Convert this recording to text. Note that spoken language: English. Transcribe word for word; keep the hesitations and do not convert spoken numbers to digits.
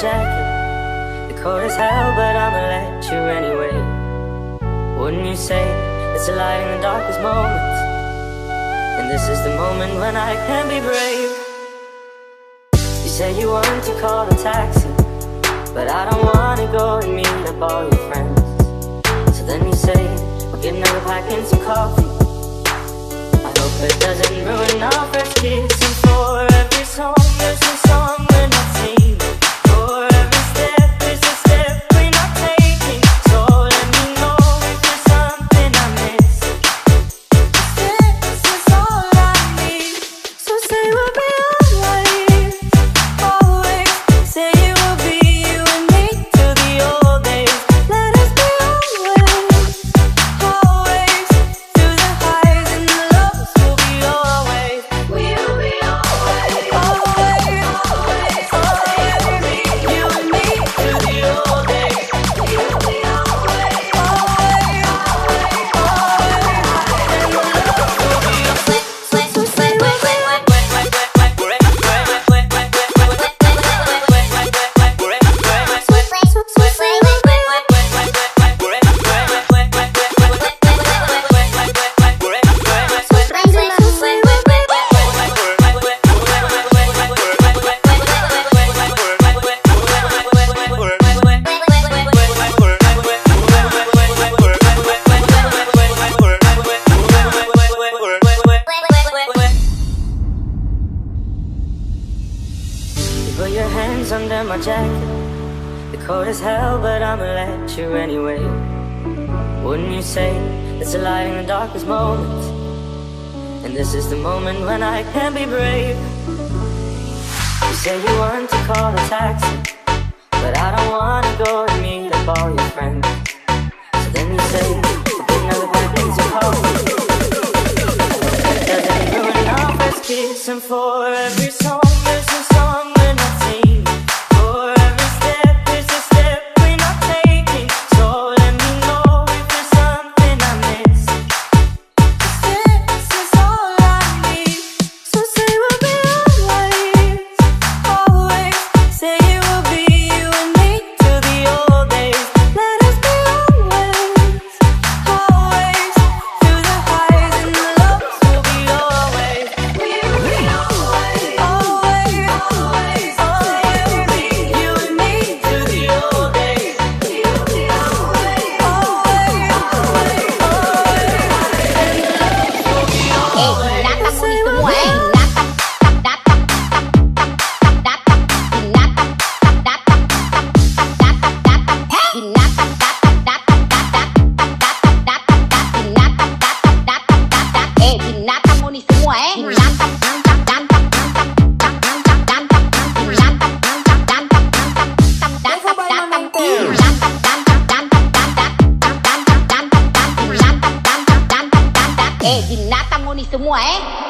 jacket. You're cold as hell, but I'ma let you anyway. Wouldn't you say it's a light in the darkest moments? And this is the moment when I can be brave. You said you want to call a taxi, but I don't wanna go and meet up all your friends. So then you say we'll get another pack and some coffee. I hope it doesn't ruin our first kiss. And for every song there's a song we're not singing. For every step there's a step we're not taking. So let me know if there's something I'm missing. This is all I need. So say we'll be alright. Always say it will be you and me till the old days. Let us be always, always through the highs and the lows. We'll be always, we'll be always, always, always, always. You and me through the old days. We'll be always, always, always, always. Slay, slay, slay, slay, slay. Put your hands under my jacket. You're cold as hell, but I'ma let you anyway. Wouldn't you say it's a light in the darkest moments? And this is the moment when I can be brave. You say you want to call a taxi, but I don't wanna go and meet up all your friends. So then you say another bad things you hope. Doesn't ruin our first kiss, and for every song there's a song. Eh, di nata muni semua eh.